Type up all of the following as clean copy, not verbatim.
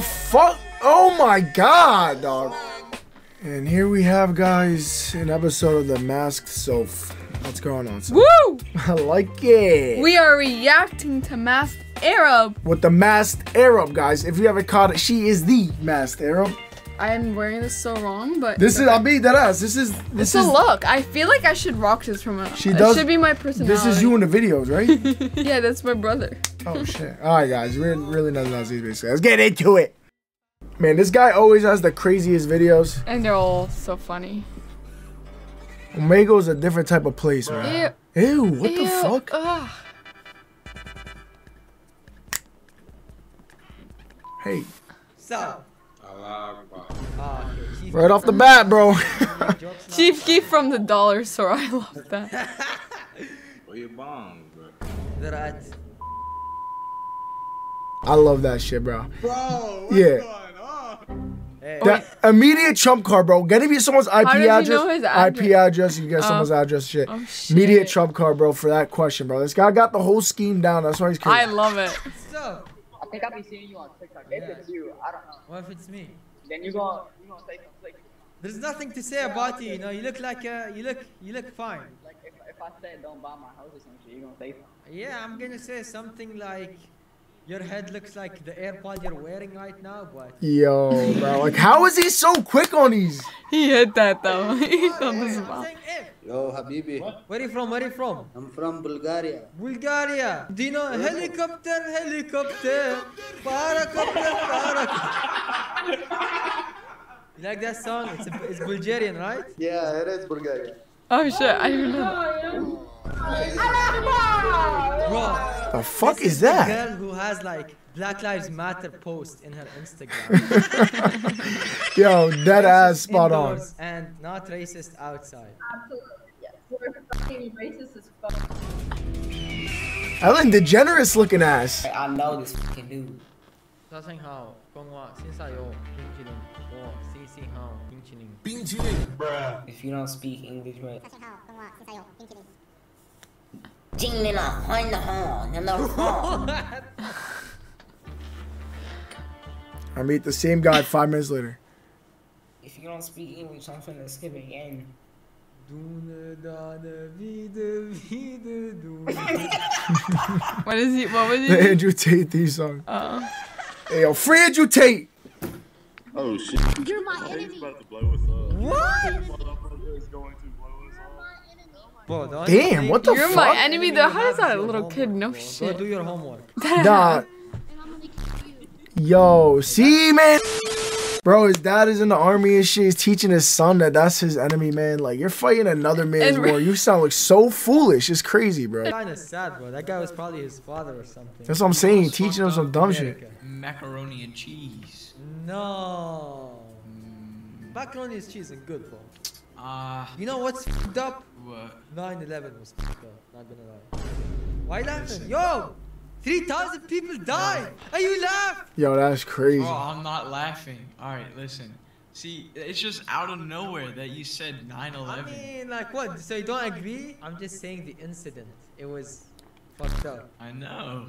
fuck? Oh my god, dog. And here we have, guys, an episode of The Masked Soap. What's going on, son? Woo! I like it. We are reacting to Masked Arab. With the Masked Arab, guys. If you haven't caught it, she is the Masked Arab. I am wearing this so wrong, but this is, I'll be that ass. This is a look. I feel like I should rock this from a, she does, it should be my personality. This is you in the videos, right? Yeah, that's my brother. Oh shit. Alright guys, we're really nothing else these basically. Let's get into it. Man, this guy always has the craziest videos. And they're all so funny. Omegle is a different type of place, man. Ew. Ew, what the fuck? Ugh. Hey. So right off the bat, bro. Chief Keef from the dollar store. I love that. I love that shit, bro. Bro, what's going on? That immediate trump card, bro. Getting you someone's IP address. You know his address. IP address. You get someone's address. Shit. Oh, shit. Immediate trump card, bro. For that question, bro. This guy got the whole scheme down. That's why he's crazy. I love it. So, I think I'll be seeing you on TikTok. If it's you, I don't know. What if it's me? Then you go. You know, like, there's nothing to say about you. You know, you look like you look fine. Like if I said don't buy my house or something, you gonna say something. Yeah, I'm gonna say something like, your head looks like the AirPod you're wearing right now, but. Yo, bro, like how is he so quick on these? He hit that though. He's on the spot. Yo, Habibi. What? Where are you from? Where are you from? I'm from Bulgaria. Bulgaria. Do you know helicopter, helicopter, paracopter, paracopter? You like that song? It's Bulgarian, right? Yeah, it is Bulgarian. Oh shit! I didn't know. Bro, the fuck is that? The girl who has like Black Lives Matter post in her Instagram. Yo, dead ass spot on. And not racist outside. Absolutely, yes. We're fucking racist as fuck. Ellen DeGeneres looking ass. I know this fucking dude. If you don't speak English, right? I meet the same guy 5 minutes later. If you don't speak English, I'm finna skip again. What is he? What was he? The Andrew Tate theme song. Hey, yo, free Andrew Tate! Oh shit. You're my enemy. About to blow us up. What? Bro, damn, what the fuck? You're my enemy, though. How is that a little kid? No shit. Go do your homework. Nah. Yo, see, man. Bro, his dad is in the army and shit. He's teaching his son that that's his enemy, man. Like, you're fighting another man's war. You sound like so foolish. It's crazy, bro. It's kind of sad, bro. That guy was probably his father or something. That's what I'm saying. Teaching him some dumb shit. Macaroni and cheese. No. Macaroni and cheese and good, bro. You know what's f***ed up? What? 9/11 was f***ed up, not gonna lie. Why laughing? Yo! 3,000 people died! Are you laughing? Yo, that's crazy. Bro, I'm not laughing. Alright, listen. See, it's just out of nowhere that you said 9/11. I mean, like what? So you don't agree? I'm just saying the incident. It was fucked up. I know.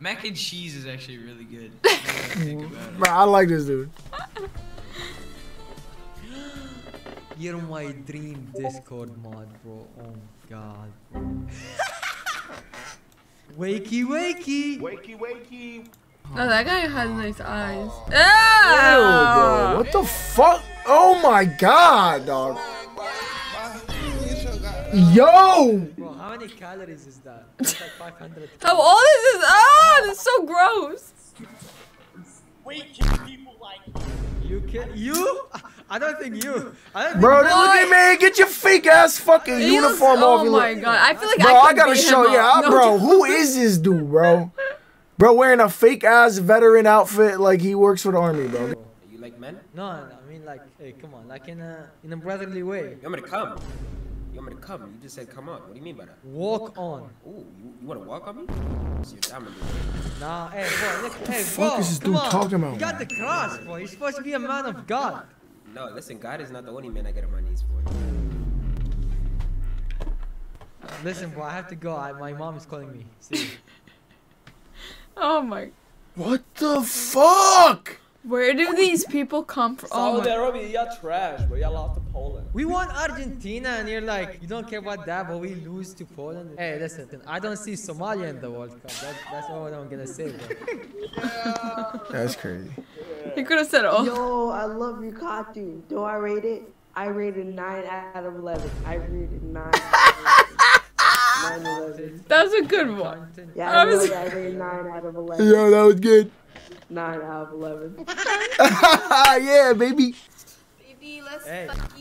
Mac and cheese is actually really good. Bro, I like this dude. You're my dream Discord mod, bro. Oh my god, bro. Wakey, wakey. Wakey, wakey. Oh, that guy has nice eyes. Ew, bro. What the fuck? Oh my god, dog. Yo. Bro, how many calories is that? It's like 500. How old is this? Ah, that's so gross. We kill people like you. You? I don't think you. Bro, look at me. Get your fake ass fucking uniform off. Oh my god. I feel like I gotta show you out, bro. Who is this dude, bro? Bro, wearing a fake ass veteran outfit like he works for the army, bro. You like men? No, I mean like, hey, come on, like in a brotherly way. You want me to come? You want me to come? You just said come on. What do you mean by that? Walk on. Ooh, you want to walk on me? Nah, hey, bro, look, hey, bro. What is this dude talking about? You got the cross, bro. You're supposed to be a man of God. No, listen, God is not the only man I get on my knees for. Listen, bro, I have to go. My mom is calling me. See you. Oh my. What the fuck? Where do these people come from? Saudi Arabia, y'all trash, but y'all lost to Poland. We won Argentina and you're like, you don't care about that, but we lose to Poland. Hey, listen, I don't see Somalia in the World Cup. That's all I'm gonna say, bro. Yeah. That's crazy. Yeah. You could have said, oh. Yo, I love Lukaku. Do I rate it? I rated 9 out of 11. I rated 9 out of 11. 9 11. That was a good one. Yeah, I rated 9 out of 11. Yo, that was good. 9 out of 11. Yeah, baby. Baby, let's fucky.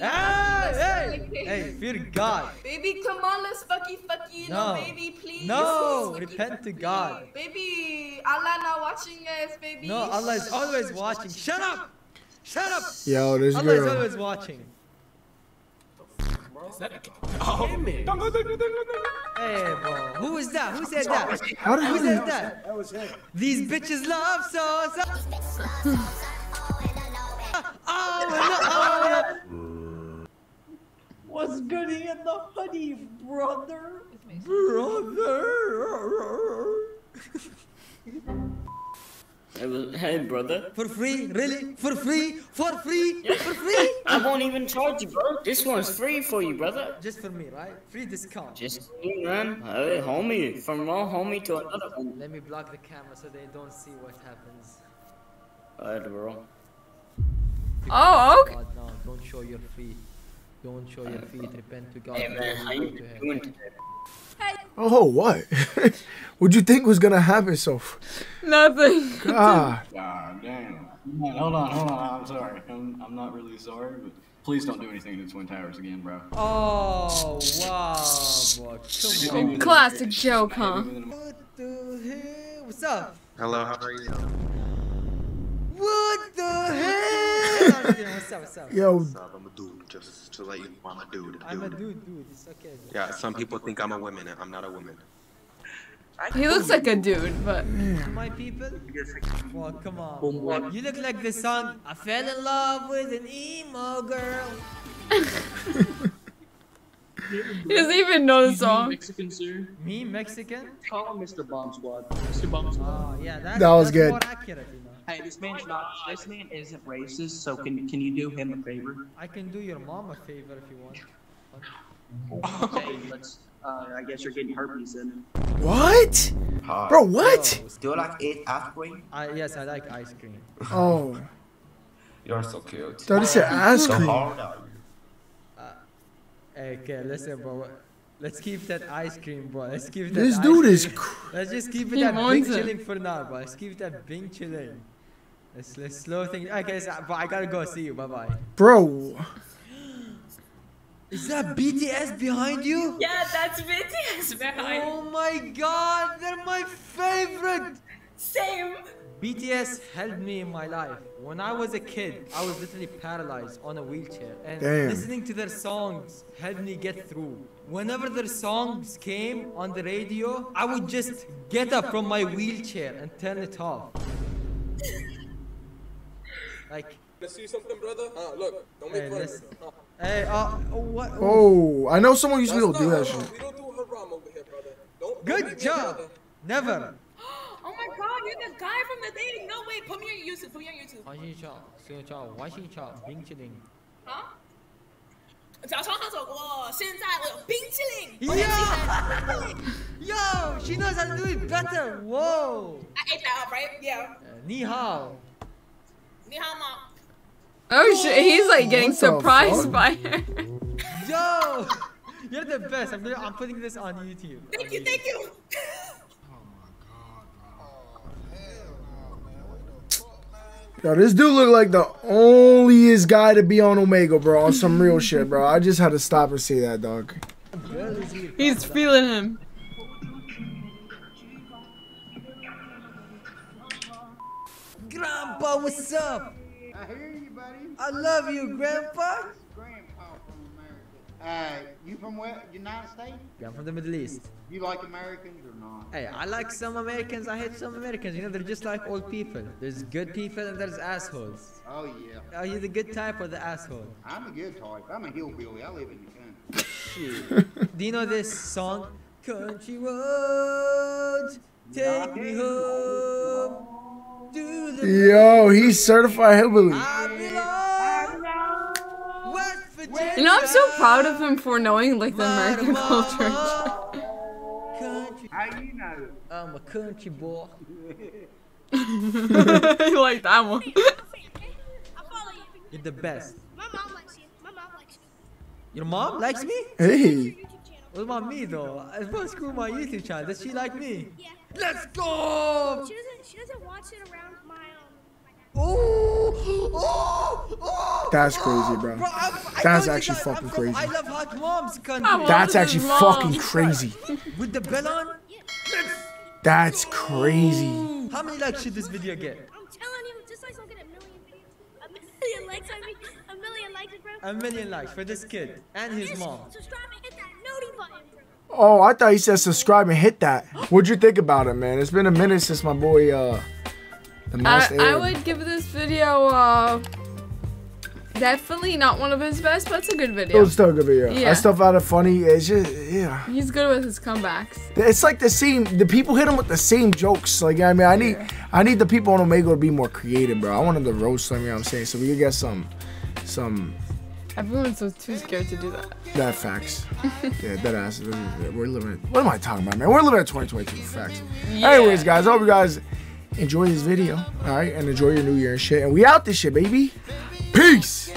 Hey, fear God. Baby, come on, let's fucky. No, baby, please. No, fucky, repent to God. Baby, Allah not watching us, baby. No, Allah is always watching. Shut up. Yo, this girl. Allah is always watching. Oh, man. Hey, bro. Who is that? Who said that? Who said that? That was him. These bitches love so. Oh, no. What's good in the hoodie, brother? Hey, brother. For free? Really? For free? For free? Yeah. For free? I won't even charge you, bro. This one's free for you, brother. Just for me, right? Free discount. Just for me, man. Hey, homie. From one homie to another one. Let me block the camera so they don't see what happens. Alright, bro. Oh, okay. God, no. Don't show your feet. Don't show your feet. Repent to God. Hey, man. How you doing today? Oh, what? What'd you think was gonna happen, Soph? Nothing. God damn. Hold on. I'm sorry. I'm not really sorry, but please don't do anything to Twin Towers again, bro. Oh, wow. Come on. Classic joke, huh? What the hell? What's up? Hello, how are you? What the hell? What's up? Yo. What's up? I'm a dude. Just to let you know, I'm a dude. I'm a dude, dude. It's okay. Yeah, some people think I'm a woman, and I'm not a woman. He looks like a dude, but... My people? Well, come on. Boom. You look like the song, I fell in love with an emo girl. He doesn't even know the song. Mexican, sir? Me, Mexican? Call him Mr. Bomb Squad. Mr. Bomb Squad. Oh, yeah, that's good. More accurate, you know? Hey, this man isn't racist, so can you do him a favor? I can do your mom a favor if you want. Okay, let's... I guess you're getting herpes then. What? Hi. Bro, what? Yo, do you like eat ice cream? Yes, I like ice cream. Oh. You're so cute. That is your ice cream. So hard are you? Okay, listen, bro. Let's keep that ice cream, bro. Let's keep that This ice dude cream. Is crazy. Let's just keep it at Bing Chilling for now, bro. Let's keep it at Bing Chilling. Let's slow things. Okay, so, bro, I gotta go. See you. Bye-bye. Bro. Is that BTS behind you? Yeah, that's BTS behind you. Oh my God, they're my favorite. Same. BTS helped me in my life. When I was a kid, I was literally paralyzed on a wheelchair. And listening to their songs helped me get through. Whenever their songs came on the radio, I would just get up from my wheelchair and turn it off. Like... Let's see something, brother. Look, don't make fun of me. Hey, what? Oh, I know someone used to be able to do that shit. We don't do haram over here, brother. Good job. Never. Oh my God, you're the guy from the dating. No way. Put me on YouTube. Huh? Yo, she knows how to do it better. Whoa. I ate that up, right? Yeah. Ni hao. Ni hao ma. Oh shit, he's like getting surprised by her. Yo! You're the best. I'm putting this on YouTube. Thank you. Oh my God, oh, hell no, man. What the fuck, man? Yo, this dude look like the onlyest guy to be on Omegle, bro. On some real shit, bro. I just had to stop and see that, dog. He's feeling him. Grandpa, what's up? I hear you, buddy. I love you, Grandpa. Grandpa from America. You from where? United States? Yeah, I'm from the Middle East. You like Americans or not? Hey, I like some Americans. I hate some Americans. You know, they're just like old people. There's good people and there's assholes. Oh, yeah. Are you the good type or the asshole? I'm a good type. I'm a hillbilly. I live in the country. Shit. Do you know this song? Country roads, take me home. Yo, he's certified hillbilly. You know, I'm so proud of him for knowing like the American culture. How you know? I'm a country boy. You like that one? You're the best. My mom likes you. My mom likes you. Your mom likes me? Hey. What about me though? I want to screw my YouTube channel. Does she like me? Yeah. Let's go! She doesn't watch it around my Oh! That's crazy, bro. That's actually fucking crazy. I love hot moms. That's actually fucking crazy. With the bell on? That's crazy. How many likes should this video get? I'm telling you, this likes will get 1 million videos. 1 million likes on me. 1 million likes, bro. 1 million likes for this kid and his mom. Oh, I thought he said subscribe and hit that. What'd you think about it, man? It's been a minute since my boy, the Masked Arab. I would give this video, definitely not one of his best, but it's a good video. It was still a good video. Yeah. I still found it funny. It's just, yeah. He's good with his comebacks. It's like the same, the people hit him with the same jokes. Like, I mean, I need the people on Omegle to be more creative, bro. I want them to roast them, you know what I'm saying? So we could get some... Everyone's too scared to do that. That facts. Yeah, that ass. We're living. What am I talking about, man? We're living in 2022. Facts. Yeah. Anyways, guys, I hope you guys enjoy this video. All right, and enjoy your New Year and shit. And we out this shit, baby. Peace.